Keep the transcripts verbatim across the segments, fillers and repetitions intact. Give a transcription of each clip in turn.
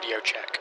radio check.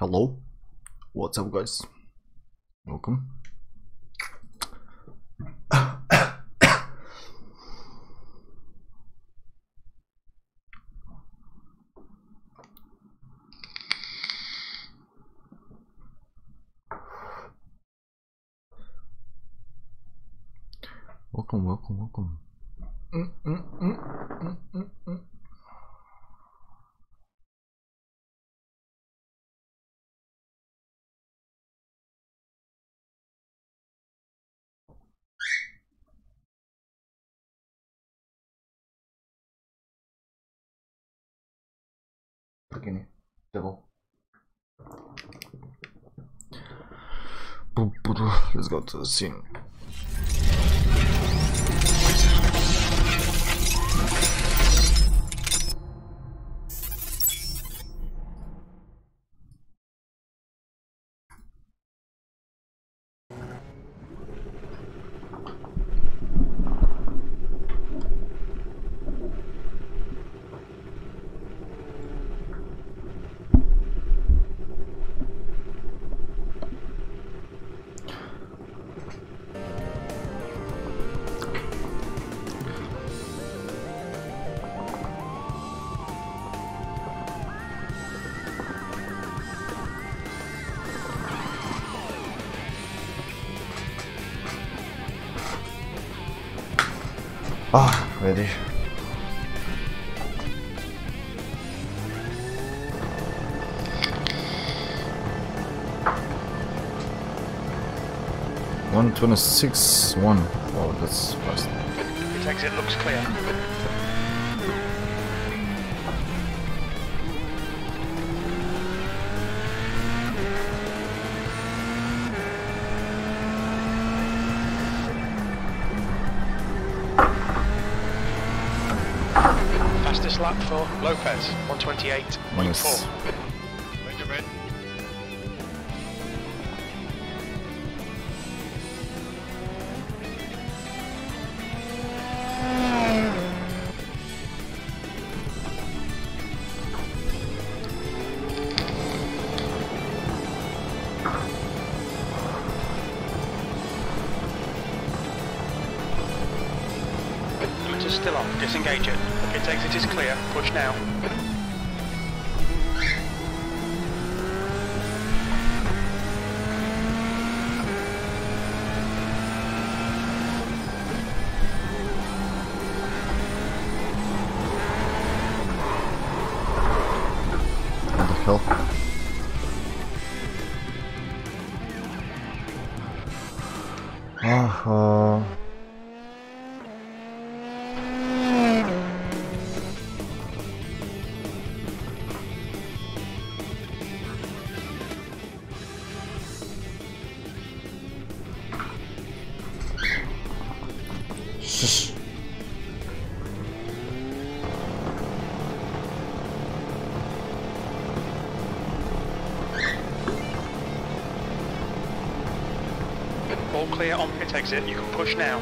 Hello, what's up guys, welcome. Welcome, welcome, welcome. Mm, mm, mm, mm, mm, mm. Begini, devil. Let's go to the scene. Ah, ready. One twenty six one. Oh, that's fast. This exit looks clear. Lap for Lopez, one twenty-eight point four. Nice. Wait a minute. Limit is still on, disengage it. Its exit is clear, push now. What the hell? All clear on pit exit, you can push now.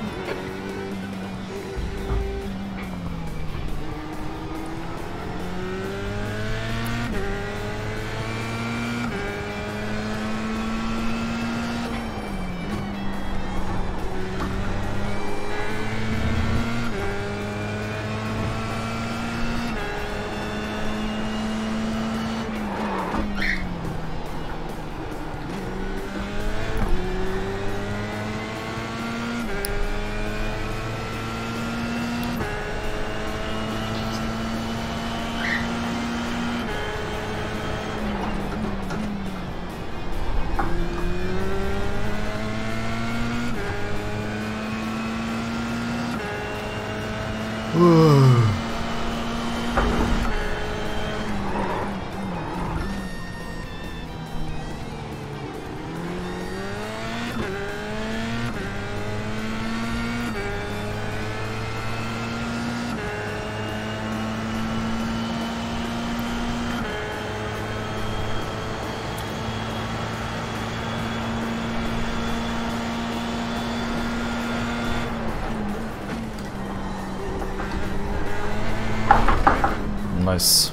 Nice.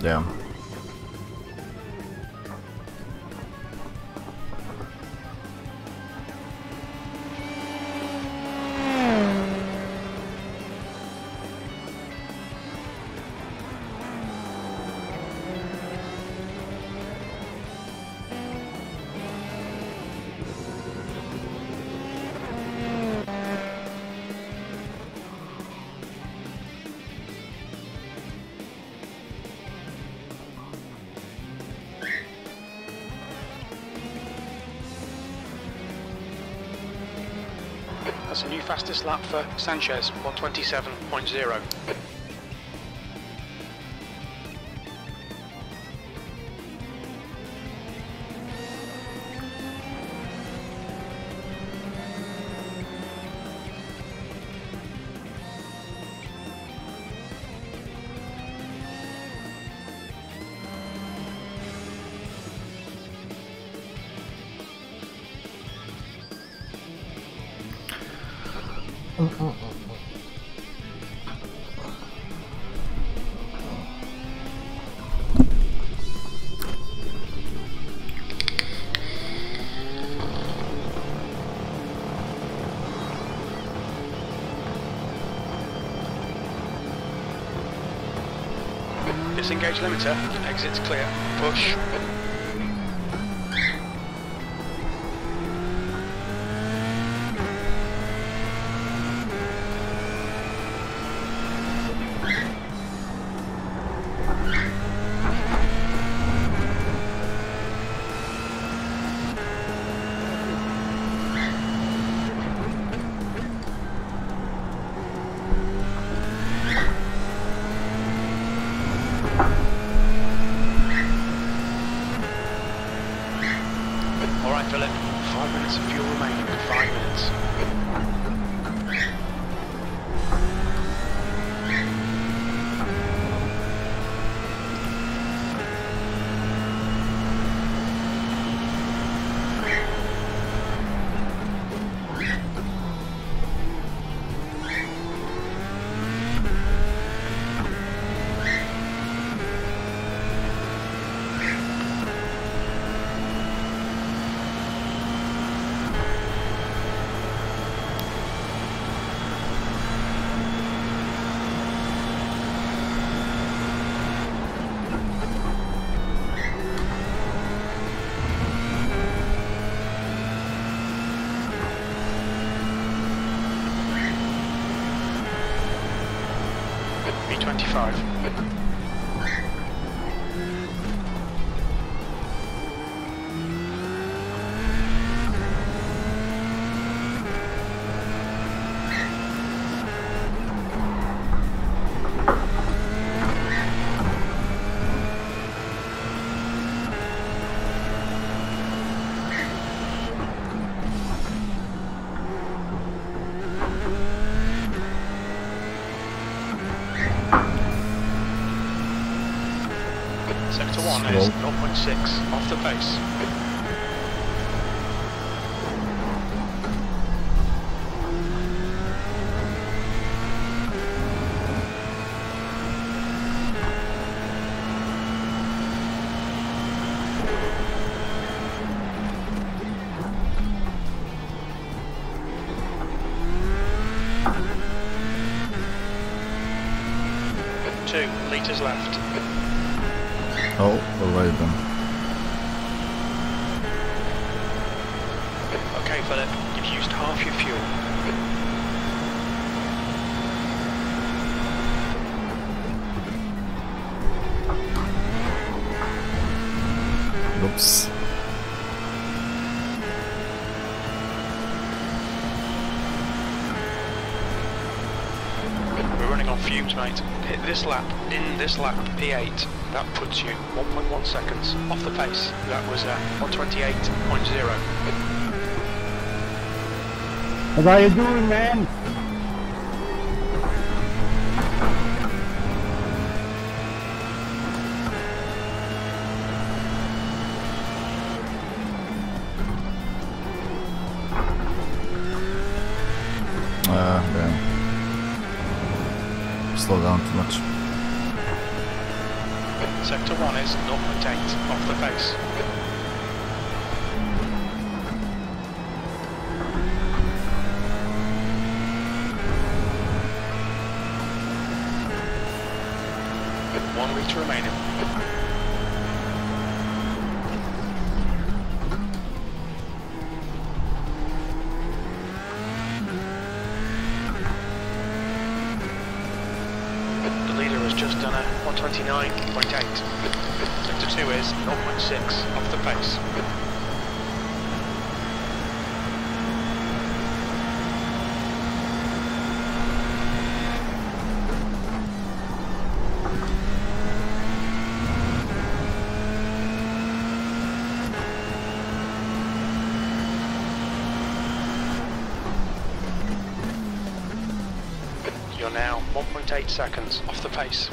Damn. New fastest lap for Sanchez, one twenty-seven point zero. Disengage limiter, exits clear, push. Philip, five minutes of fuel remaining, five minutes. twenty-five. Sector one is zero point six off the pace. Two litres left. Oh, delayed them. Okay, Philip, you've used half your fuel. Oops. We're running on fumes, mate. Hit this lap, in this lap, P eight. That puts you one point one seconds off the pace. That was uh, one twenty-eight point zero. What are you doing, man? Ah, uh, yeah. Slow down too much. Sector one is zero point eight off the face. One litre remaining. Just done a one twenty-nine point eight. Sector two is zero point six off the pace. point eight seconds off the pace.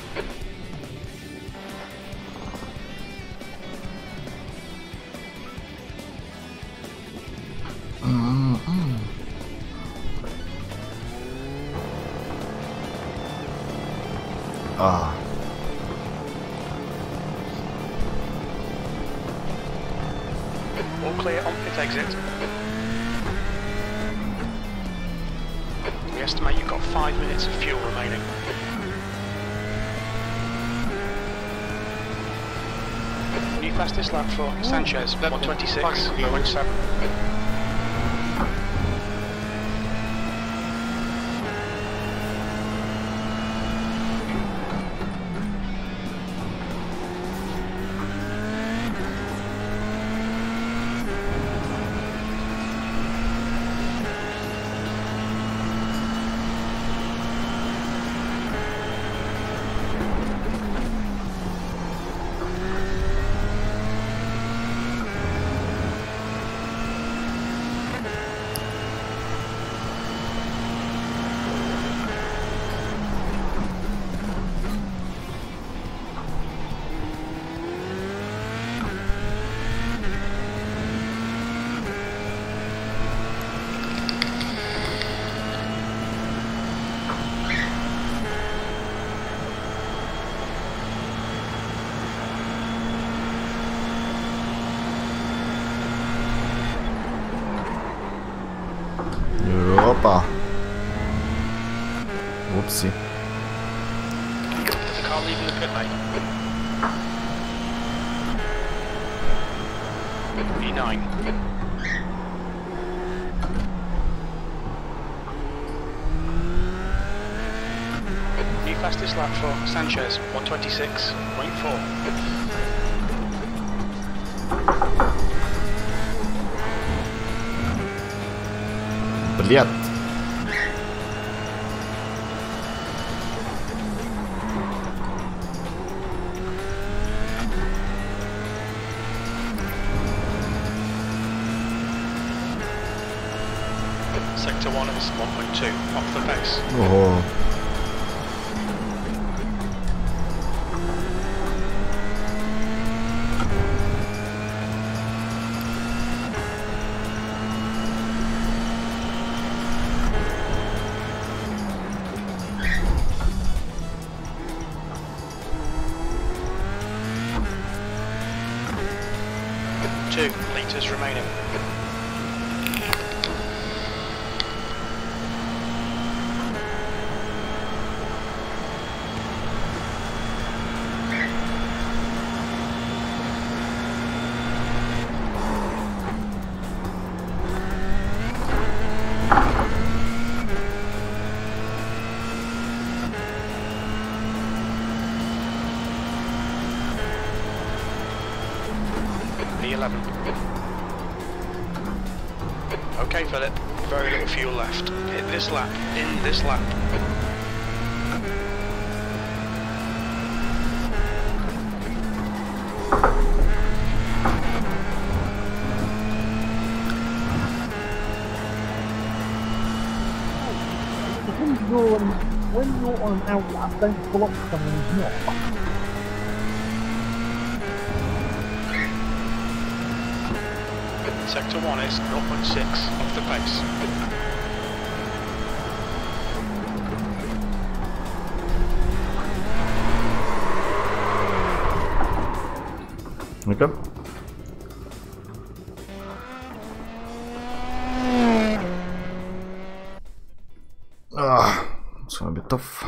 Fastest lap for Sanchez, one twenty-six point seven. Fastest lap for Sanchez, one twenty-six point four. Блядь. Sector one is one point two off the pace. Oh. Okay, Philip, very little fuel left. Hit this lap, in this lap. When you're on, when you're on an out lap, don't block someone who's not. Sector one is zero point six off the pace. Okay. Ah, it's gonna be tough.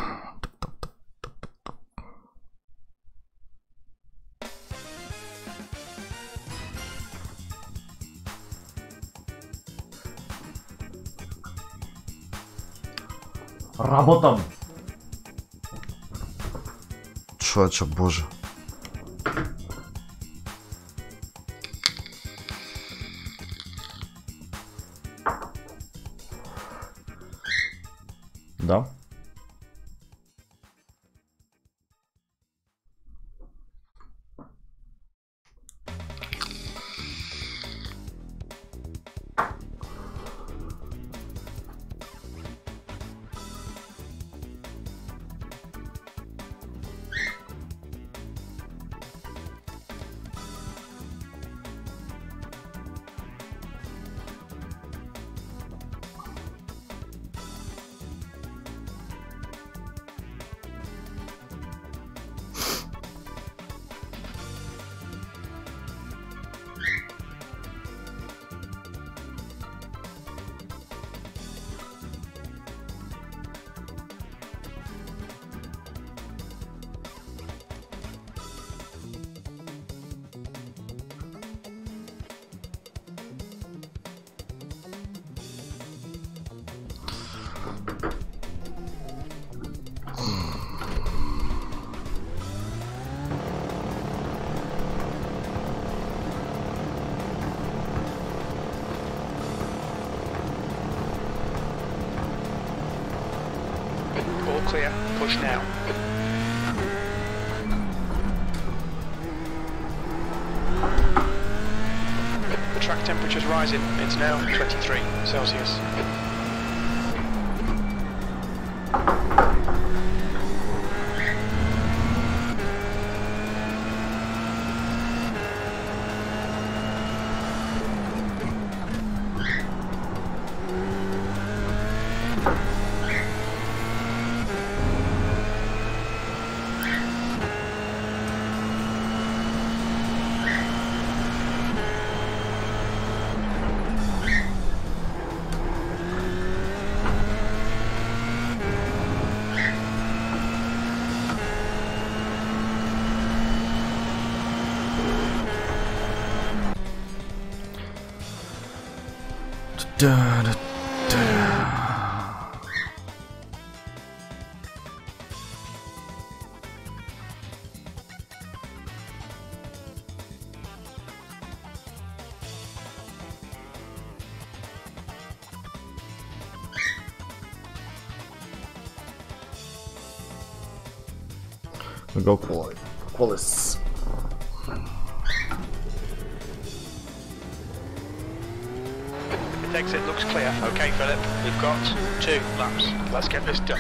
Работам. Чё, чё, боже. Да. clear. Push now. The track temperature's rising. It's now twenty-three Celsius. Da, da, da. We'll go Corey. Qualis. Exit looks clear. Okay, Philip, we've got two laps. Let's get this done.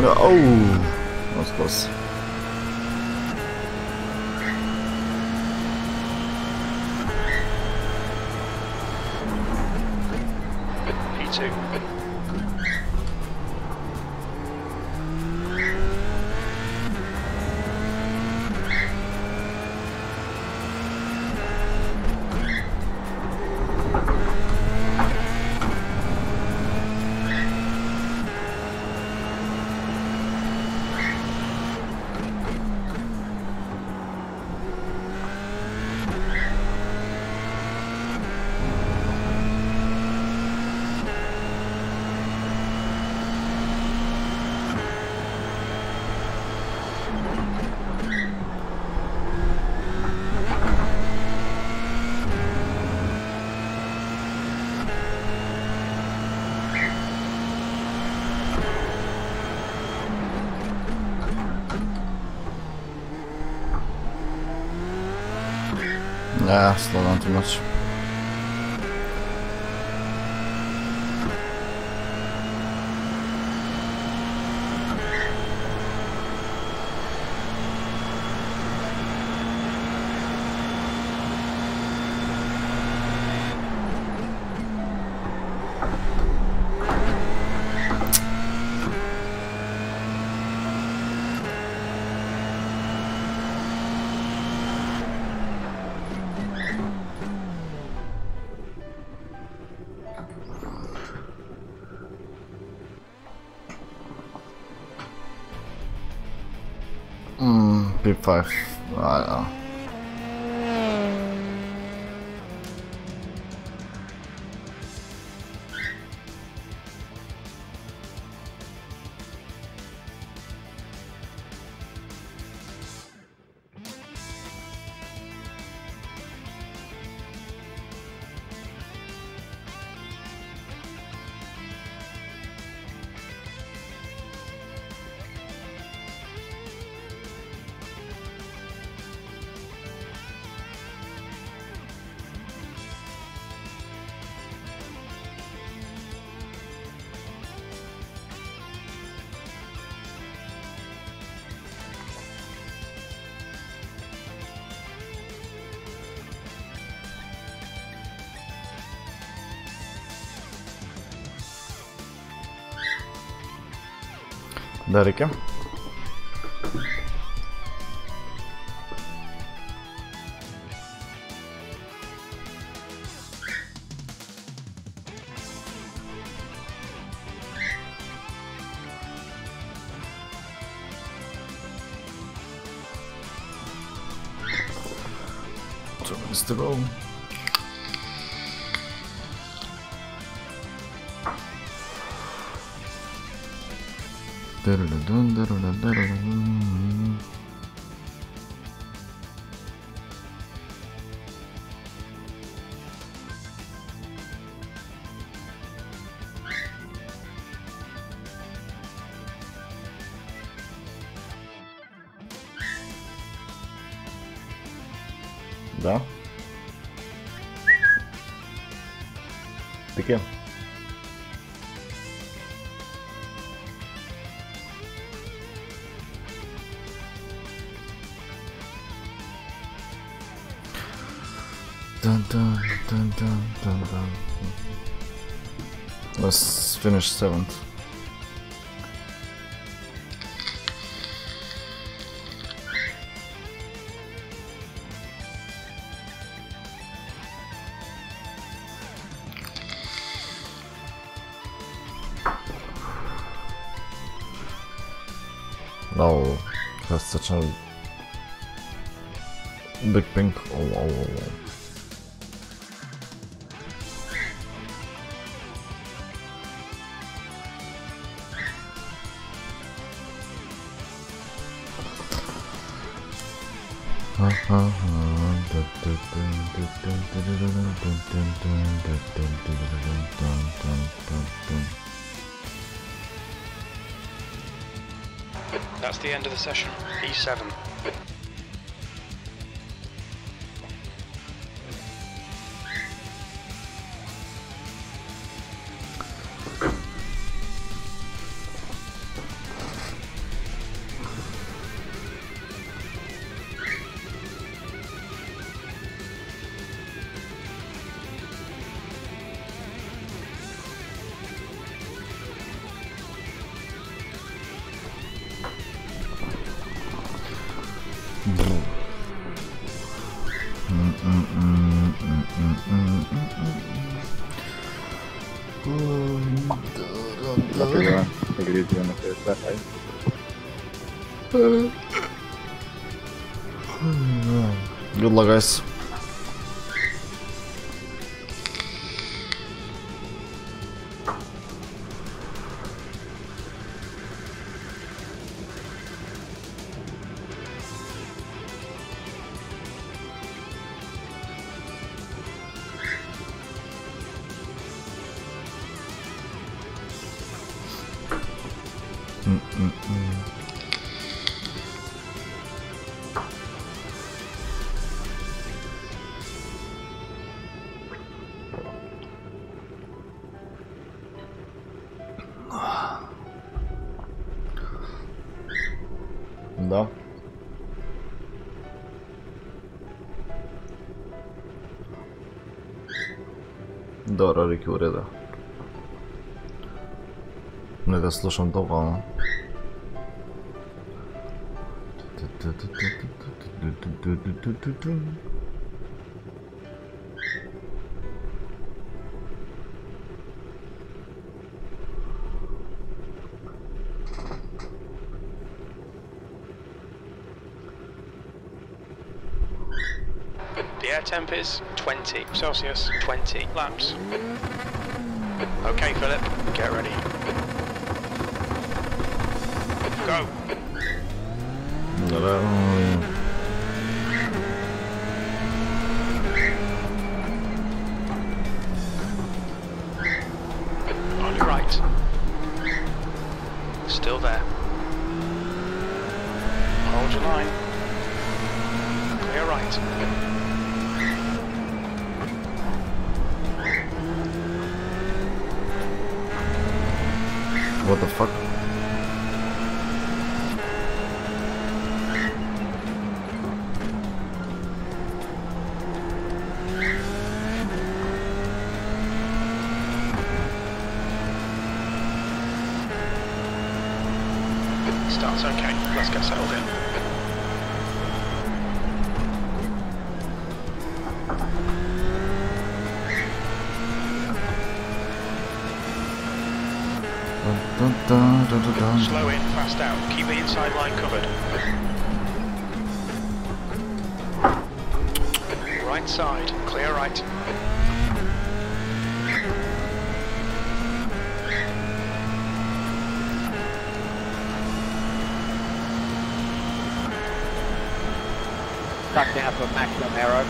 No, oh, that was close. Yeah, slow down too much. Five. I don't know. Дарика. Two minutes to go. Да? Ты кем? Dun, dun, dun, dun, dun, dun. Let's finish seventh. No, that's such a big pink. Oh, oh, oh, oh. That's the end of the session. E seven. Good luck, guys. Mm-mm-mm. Doğru hareket orada. Ne da slušam dovoljno. The air temp is twenty Celsius, twenty laps. Okay, Philip, get ready. Go. Ta-da. What the fuck? Starts okay, let's get settled in. Slow in, fast out. Keep the inside line covered. Right side, clear right. Back down for maximum aero.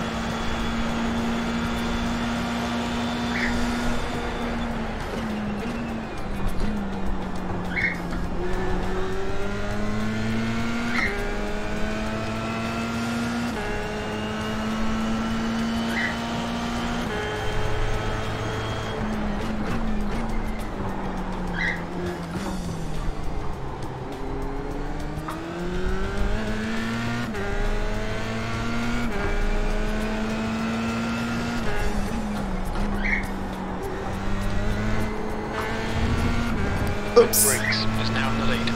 Briggs is now in the lead.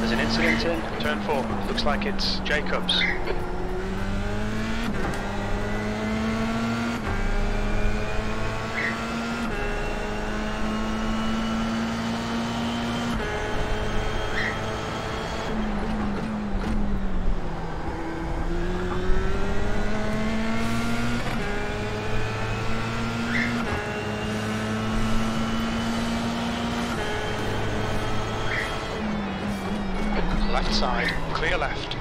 There's an incident in turn four. Looks like it's Jacobs. Left side, clear left.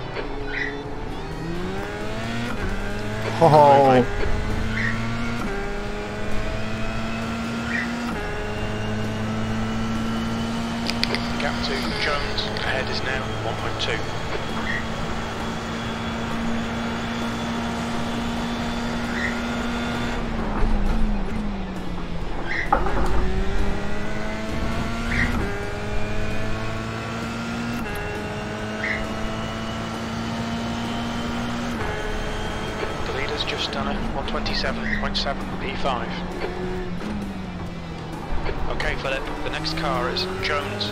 Ho ho! Gap to Jones, ahead is now one point two. Just done it, one twenty-seven point seven P five. Okay, Philip, the next car is Jones.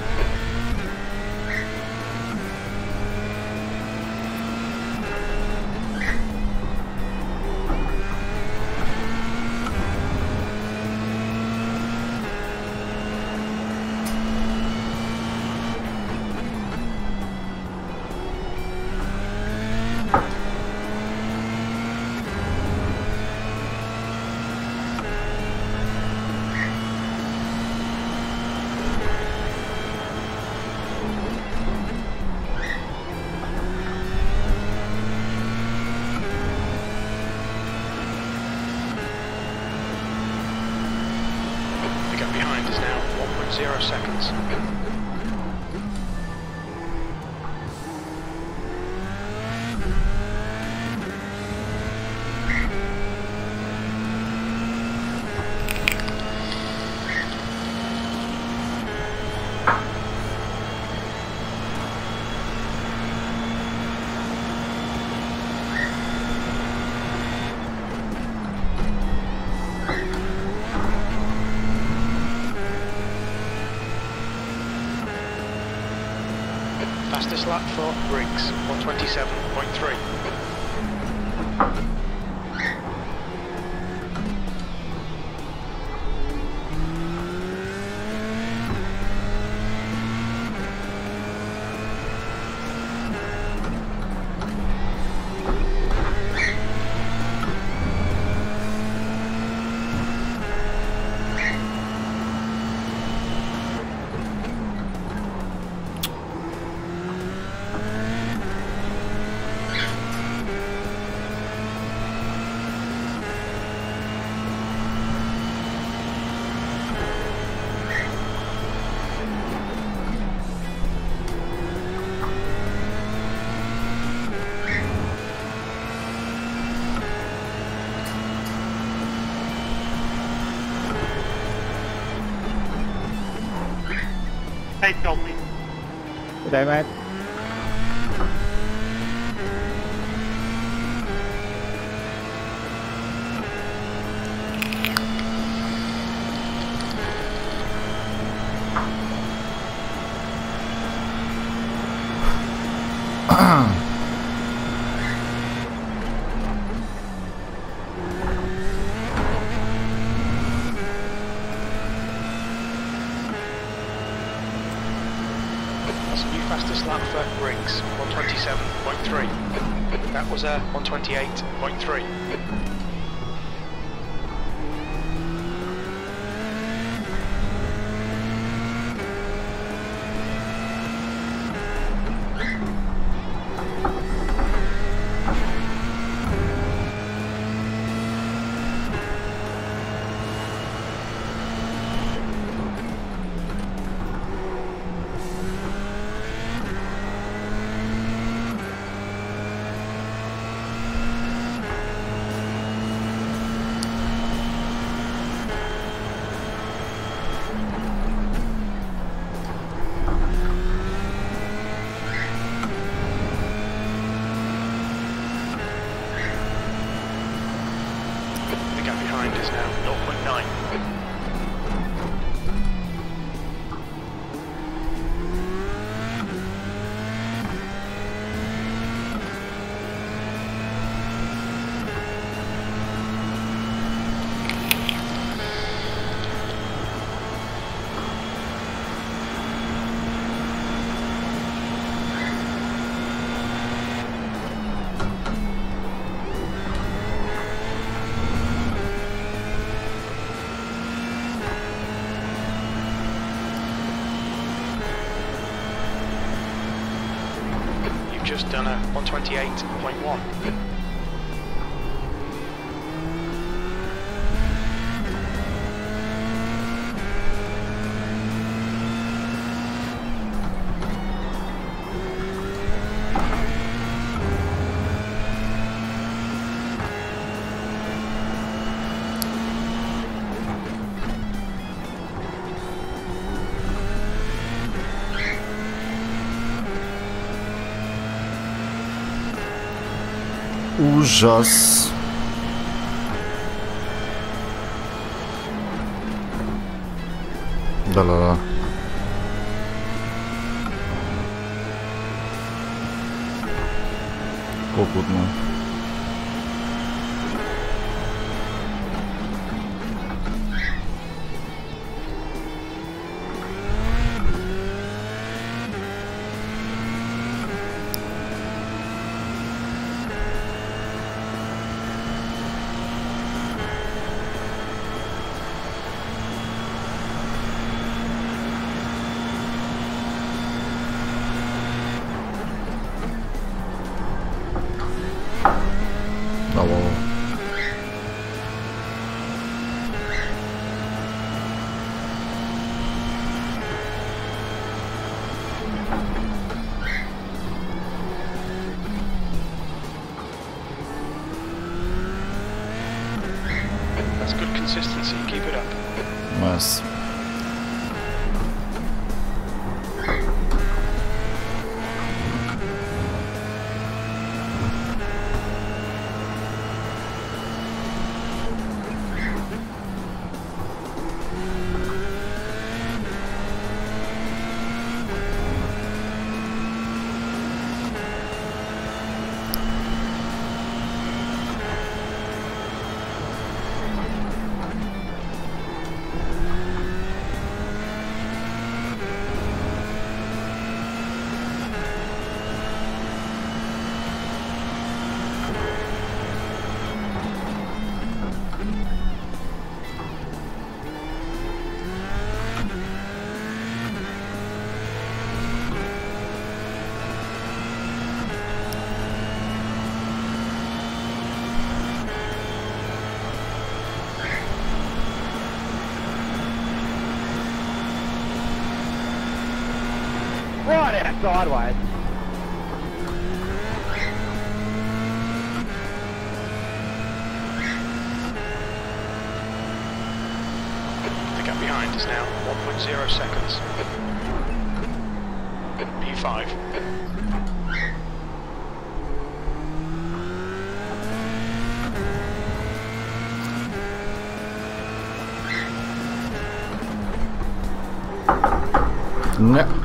Zero seconds. fastest lap for Briggs, one twenty-seven point three. Good day, mate. one twenty-eight point three. Just done a one twenty-eight point one. Ужас. Да-да-да. Попутно. Consistency, keep it up. Nice. back sideways. The gap behind is now one point zero seconds. P five. No.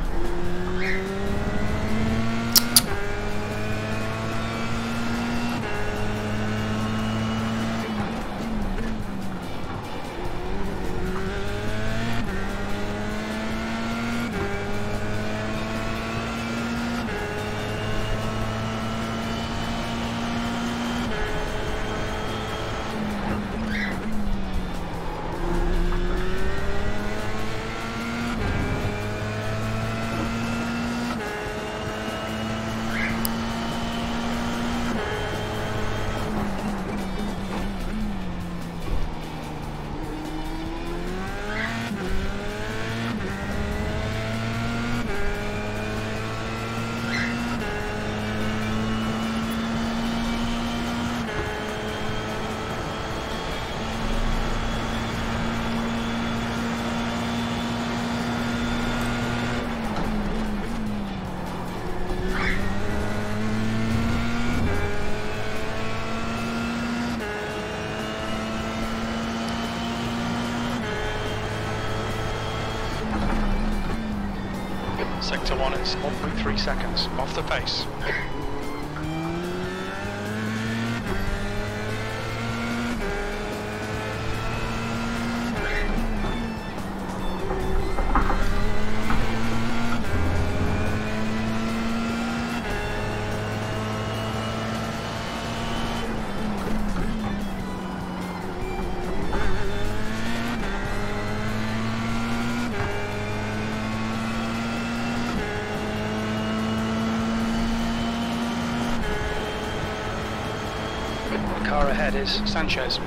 Sector one is one point three seconds off the pace. Is Sanchez.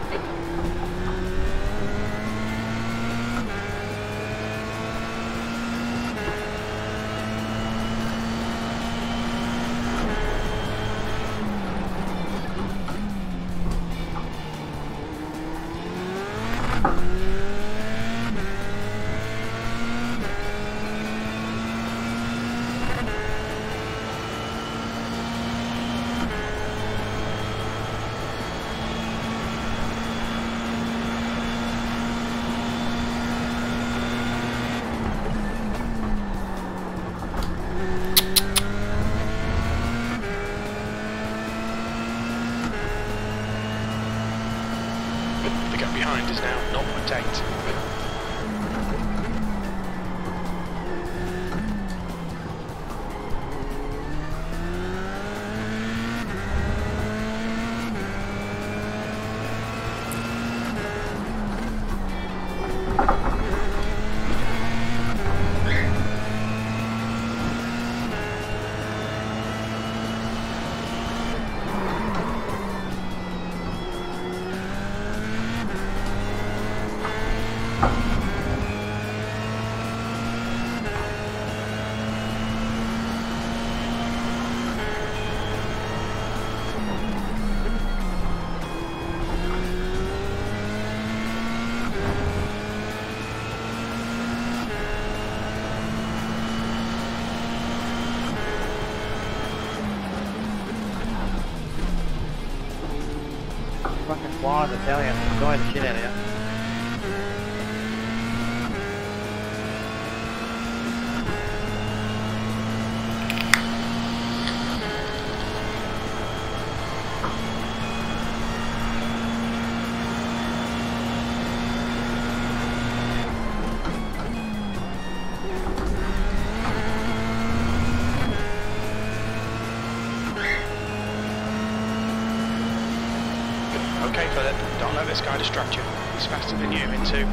Wow, the Italian, I'm going to shit out of here.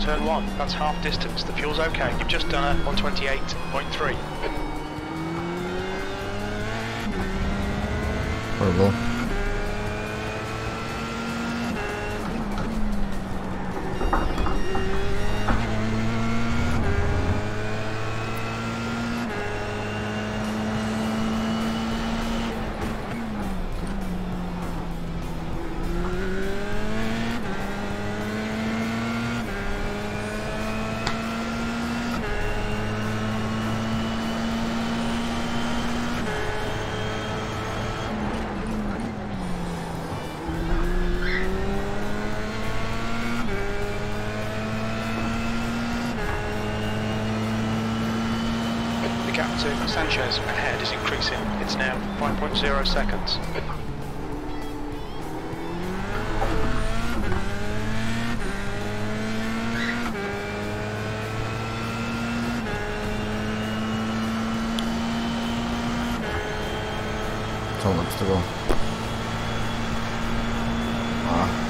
Turn one, that's half distance, the fuel's okay. You've just done a one twenty-eight point three. Horrible. to Sanchez ahead is increasing. It's now five point zero seconds. Don't look to go. Ah.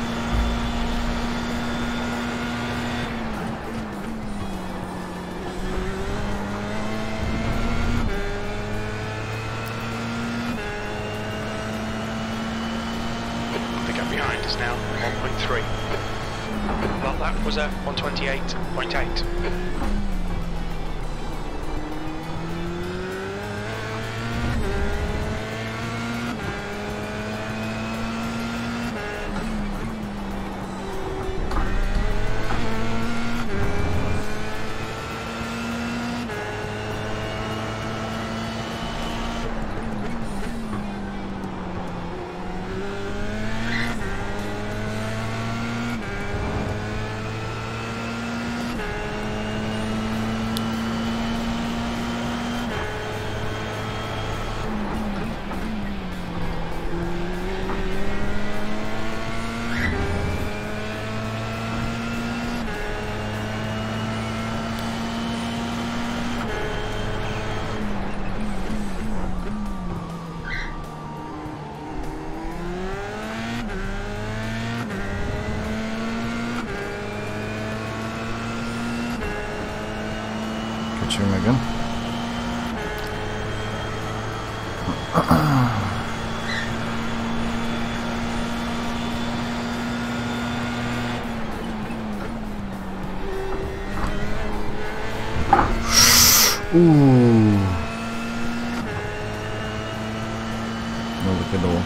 Now one point three. Well, that was at one twenty-eight point eight. Ooh. No, look at all.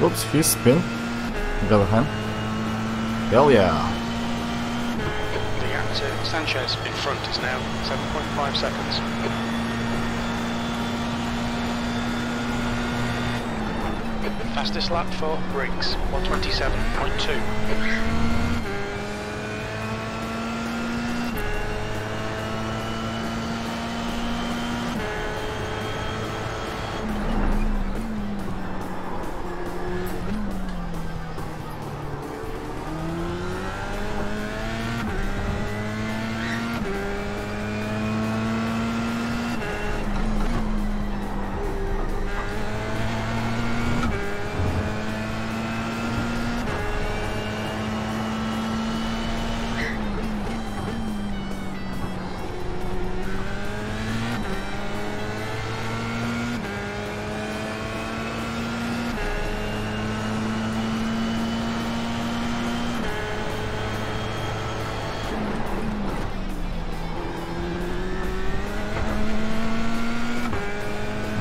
Oops, he's spin. Got a hand. Hell yeah. The active Sanchez in front is now seven point five seconds. Fastest lap for Briggs, one twenty-seven point two.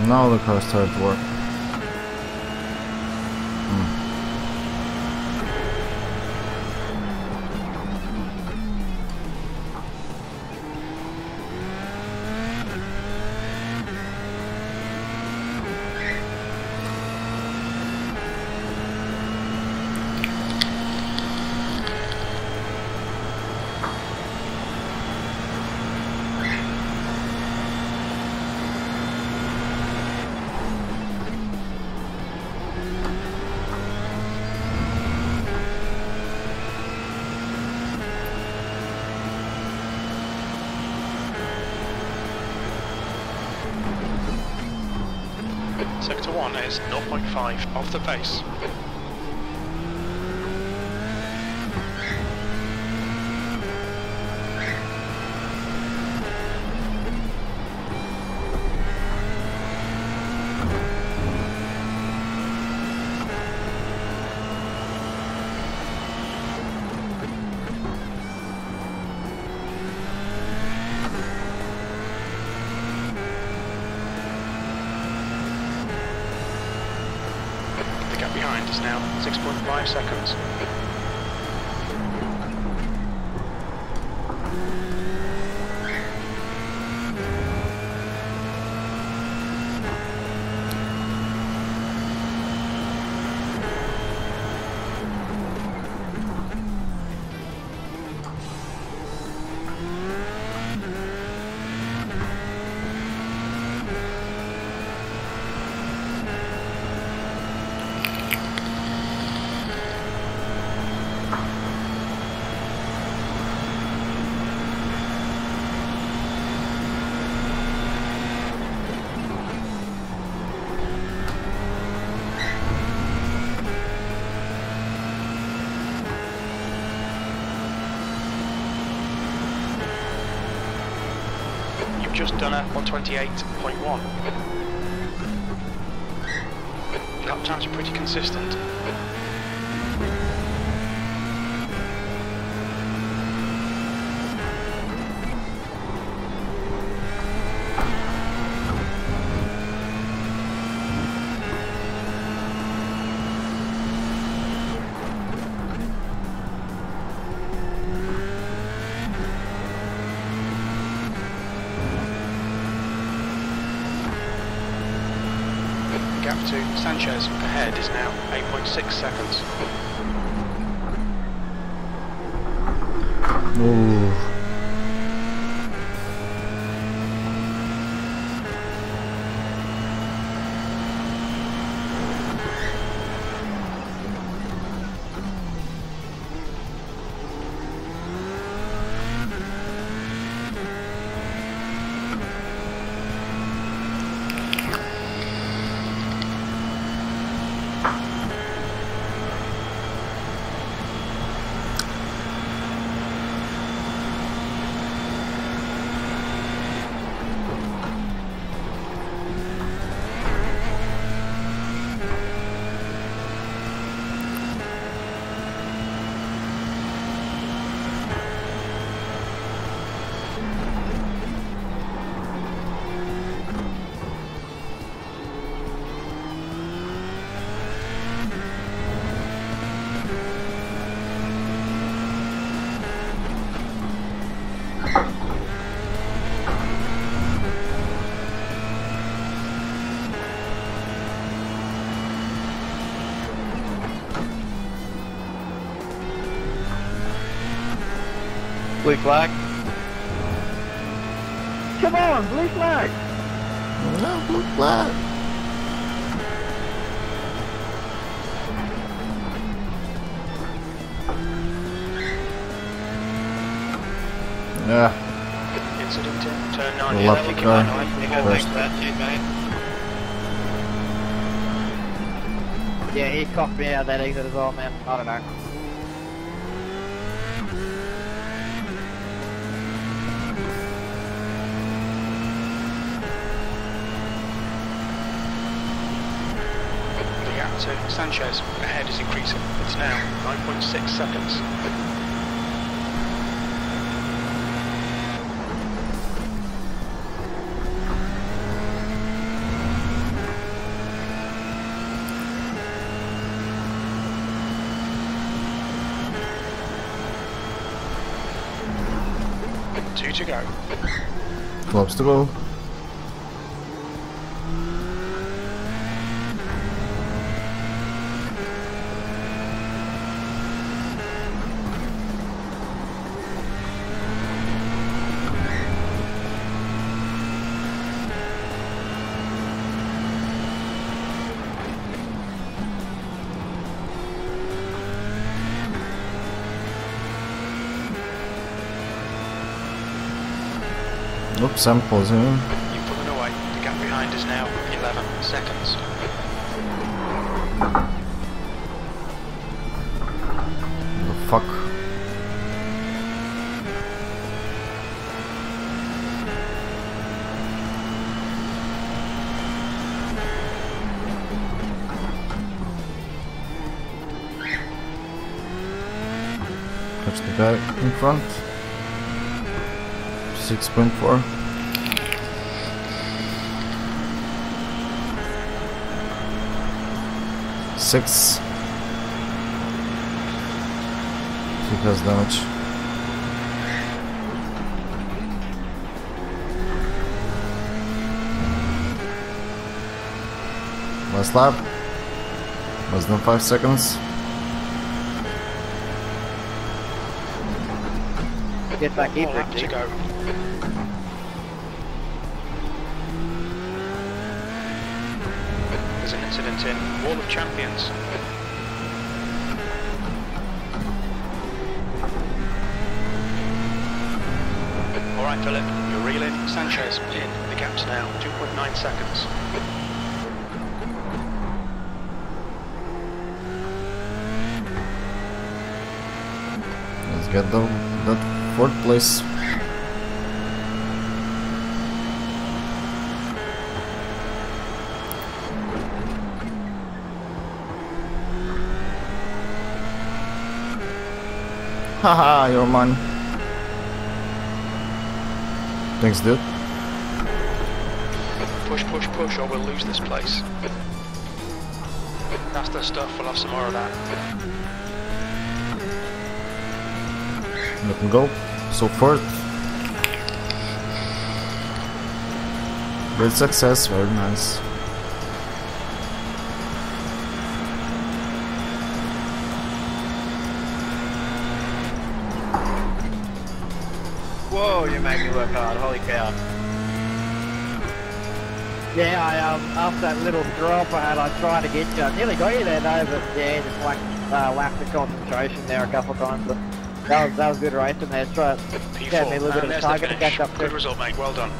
Now the car started to work. Sector one is zero point five off the pace. Is now six point five seconds. Just done at one twenty-eight point one. Lap times are pretty consistent. Gap to Sanchez ahead is now eight point six seconds. Ooh. Blue flag. Come on, blue flag. No, blue flag. Yeah. Incident in turn nine. Yeah, I think you might not think that too, mate. Yeah, he cocked me out of that exit as well, man. I don't know. So Sanchez ahead is increasing. It's now nine point six seconds. Two to go. Clubs to go. Oops, I'm pausing. You're pulling away. The gap behind us now, eleven seconds. The fuck? Catch the guy in front. six point four. Six. He does damage. Last lap. Less than five seconds. Get back in, Ricky. An incident in Wall of Champions. All right, Philip, you're reeling. Sanchez in. The gap's now two point nine seconds. Let's get down that fourth place. Haha, you're mine. Thanks, dude. Push, push, push, or we'll lose this place. That's the stuff, we'll have some more of that. Let me go. So forth. Great success, very nice. Whoa, you made me work hard, holy cow. Yeah, I, um, after that little drop I had, I tried to get you. I nearly got you there though, but yeah, just like, uh, lacked the concentration there a couple of times. But that was, that was good racing there, try it. Gave me a little bit of target to catch up to. Good result, mate, well done.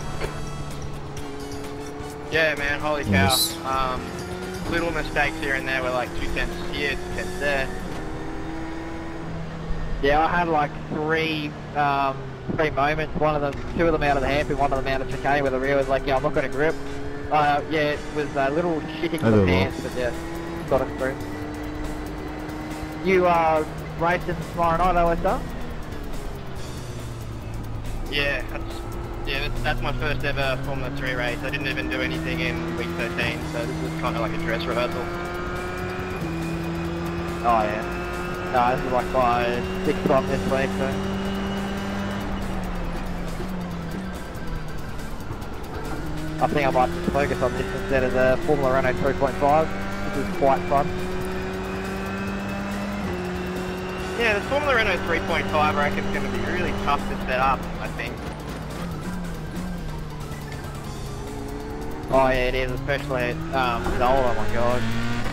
Yeah, man, holy cow. Yes. Um, little mistakes here and there were like two tenths here, two tenths there. Yeah, I had like three, um, three moments, one of them, two of them out of the hairpin, one of them out of chicane where the rear was like, yeah, I'm not going to grip. Uh, yeah, it was a little shitting in the pants, but yeah, got us through. You are uh, racing tomorrow night, O S R? Yeah, that's, yeah that's, that's my first ever Formula three race. I didn't even do anything in week thirteen, so this was kind of like a dress rehearsal. Oh yeah, no, this is like my sixth time this week, so... I think I might just focus on this instead of the Formula Renault three point five. This is quite fun. Yeah, the Formula Renault three point five I reckon is going to be really tough to set up, I think. Oh yeah, it is, especially um, with the old, oh my god.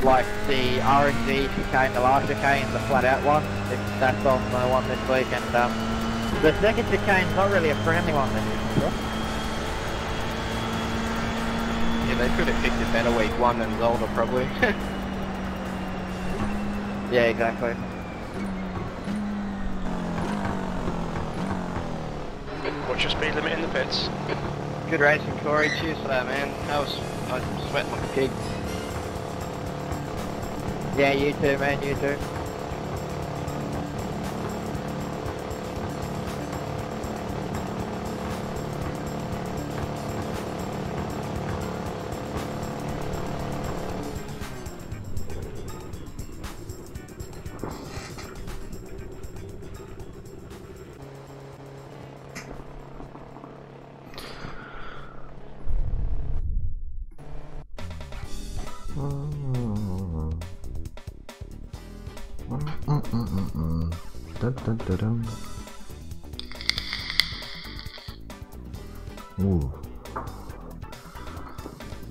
Like the R S V chicane, the last chicane, the flat out one. It's, that's on the one this week, and um, the second chicane's not really a friendly one this week, sure. They could have picked a better week one than Zolder, probably. Yeah, exactly. What's your speed limit in the pits? Good racing, Corey. Cheers for that, man. I was, I was sweating like a pig. Yeah, you too, man. You too.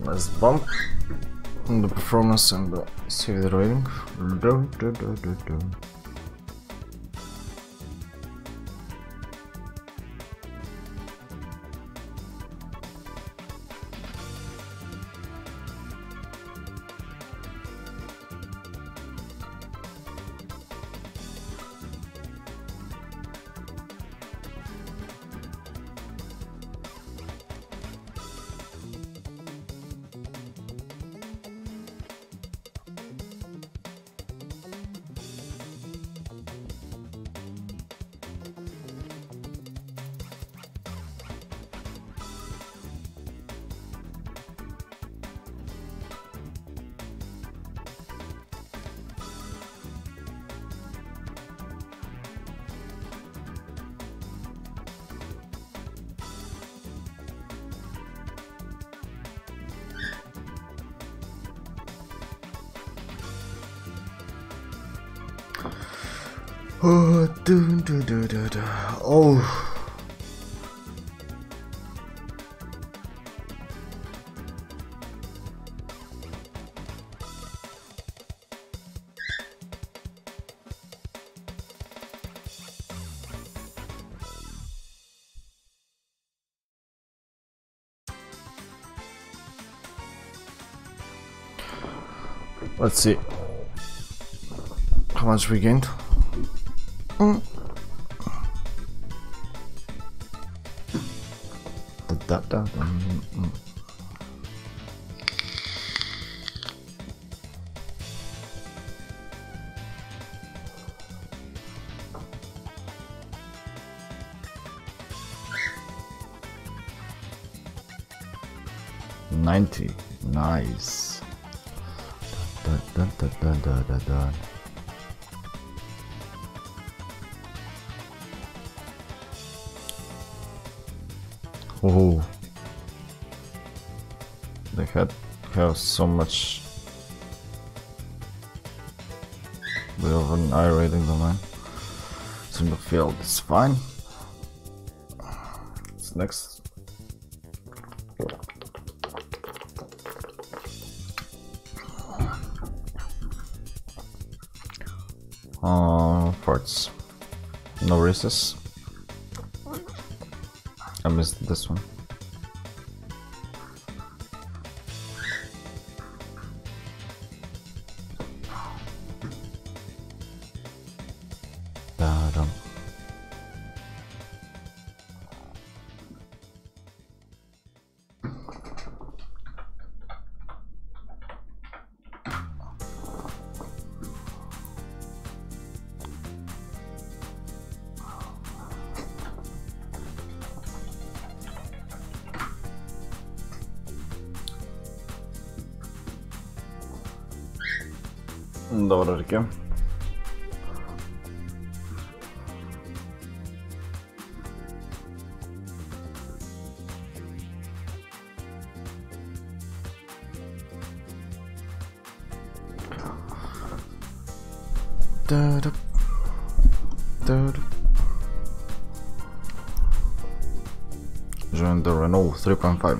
Let's bump the performance and the save the rating. Oh, do, do, do, do, do. Oh. Let's see how much we gained. Mm. Da, da, da, mm, mm. ninety, nice. Da, da, da, da, da, da, da. Oh, they had have so much bit of an iRating domain. It's in the field, it's fine. It's next. Uh, parts. No races. I missed this one. Da-dum. Dobra, Rikiem. Da da da da. Join the Renault three point five.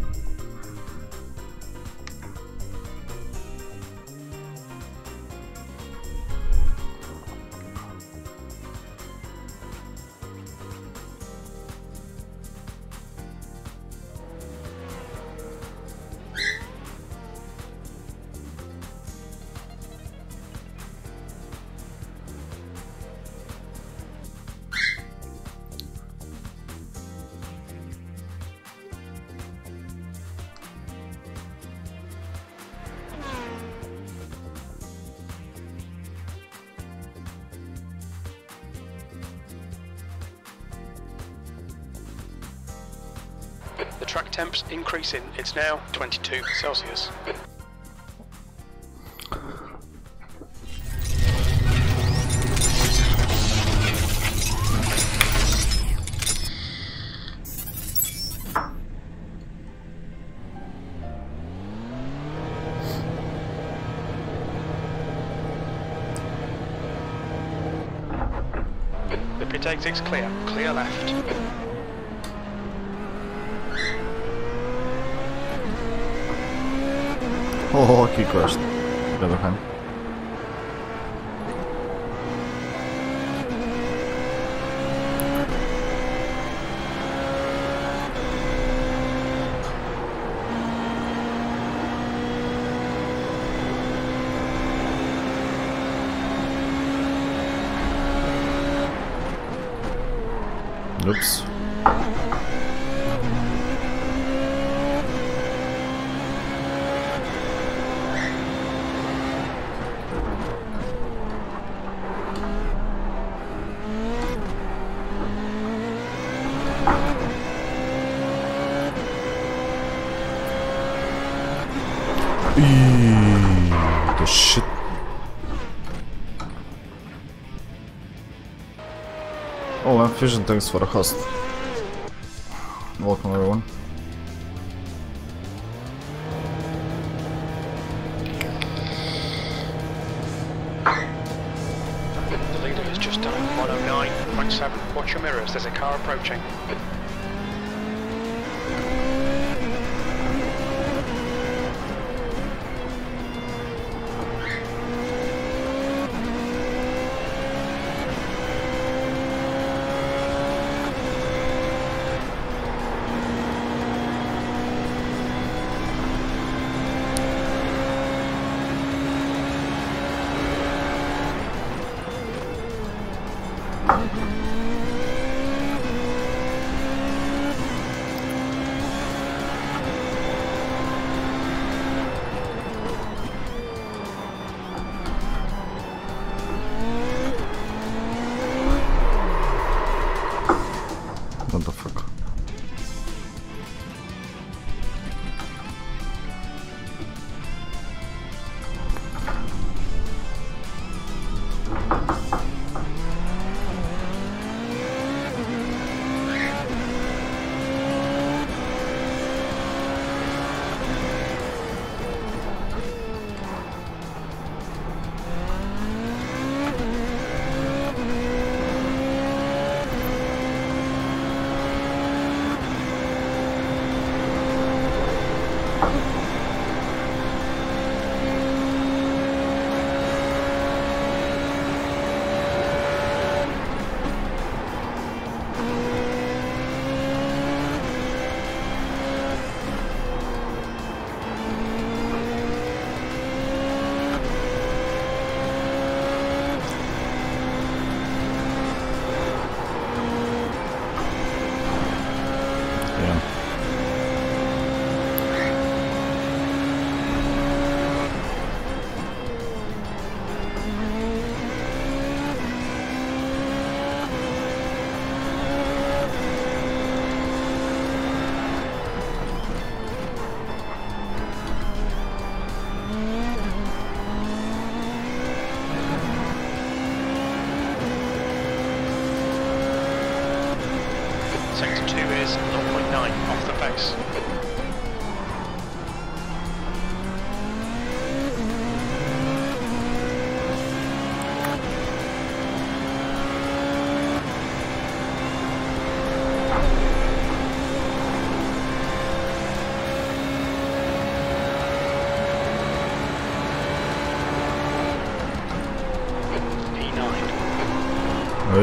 The track temp's increasing, it's now twenty-two Celsius. The pit exit's clear, clear left. Oh, he crashed the other hand. Oops. The shit. Oh, I'm Fusion, thanks for the host. Welcome everyone. The leader has just done one oh nine point seven. Watch your mirrors, there's a car approaching.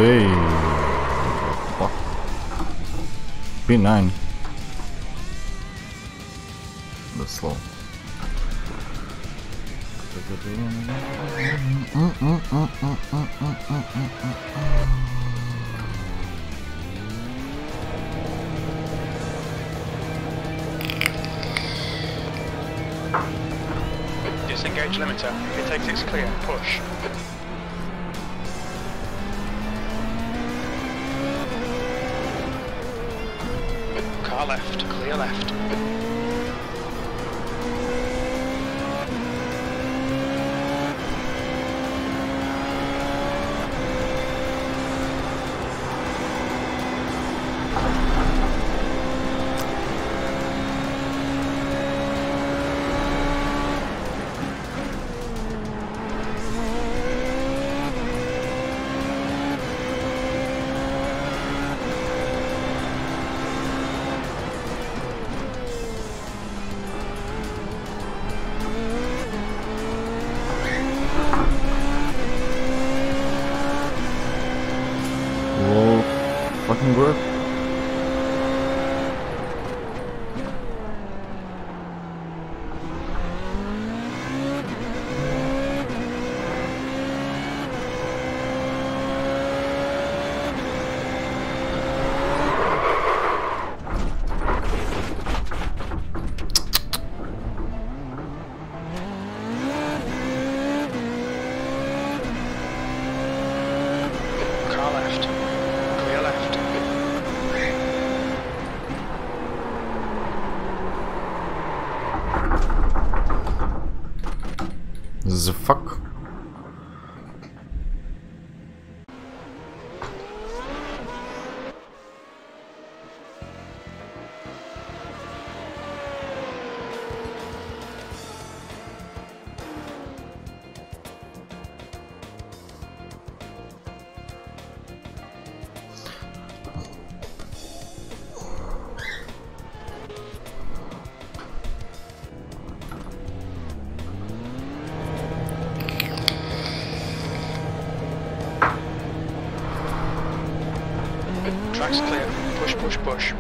Hey. Fuck. P nine. That's slow. Disengage limiter. If it takes it's clear, push. Car left, clear left. The fuck? Track's clear. Push, push, push.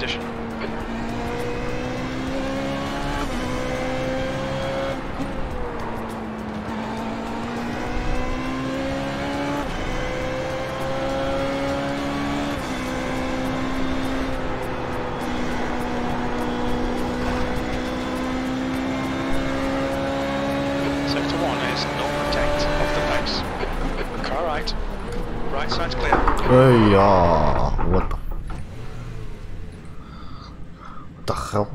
Position. Sector one is not protect off the pace. Car right. Right side's clear. Hey, uh, what the the hell?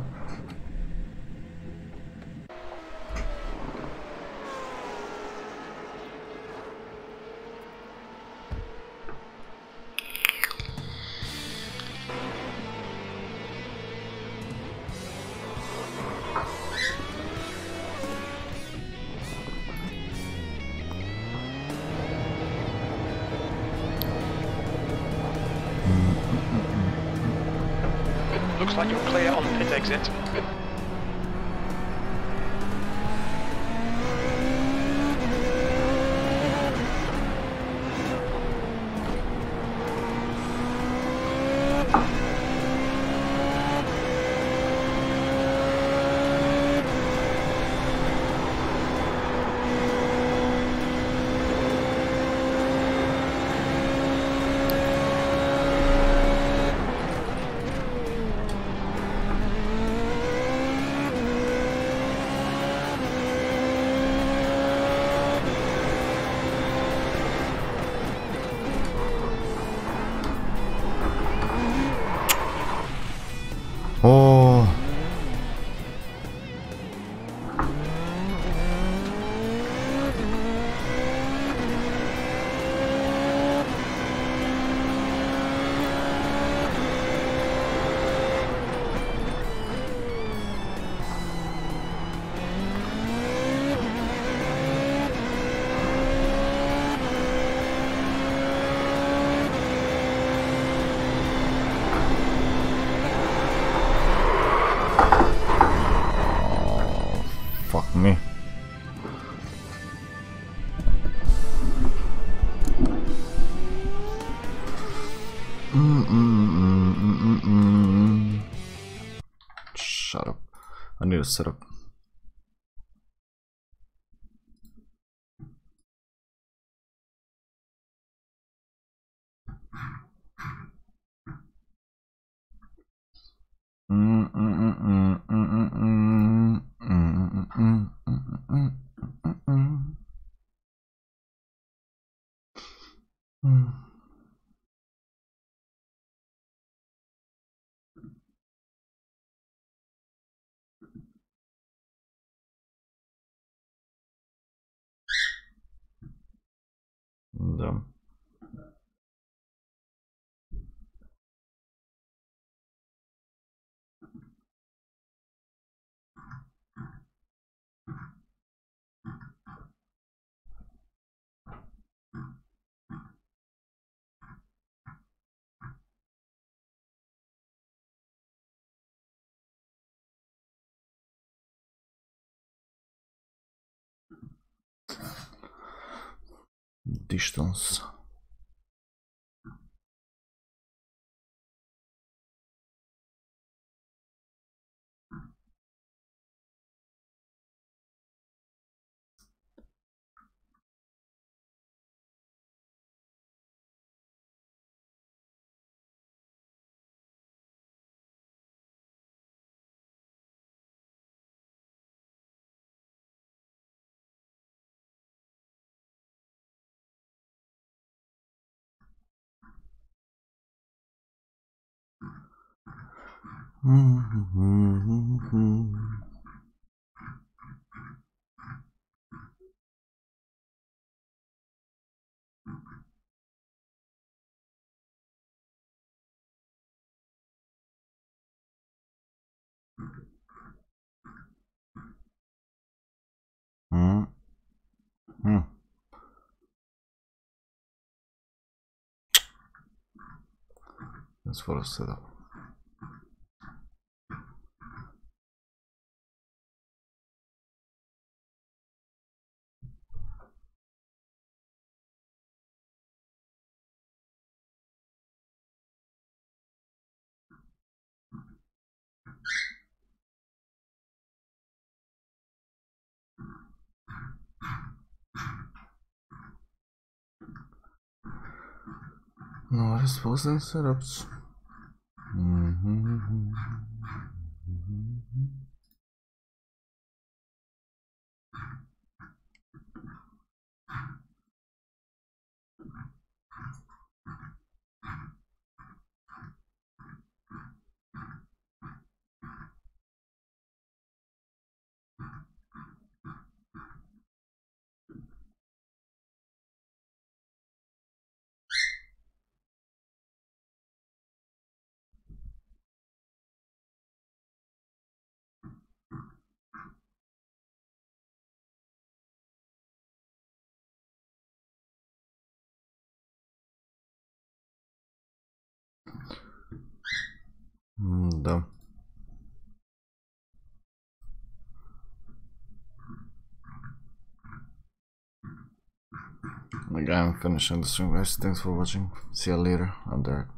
Looks like you're clear on pit exit. 오. Set up. Mm, mm, mm, mm, mm, mm, mm, mm, mm, mm, mm. Да. Distance. Mm-hmm. Mm-hmm. That's for a setup. No, this wasn't set up. Mm-hmm. Mm-hmm. Да. Like I'm finishing the stream guys, thanks for watching, see you later, I'm Derek.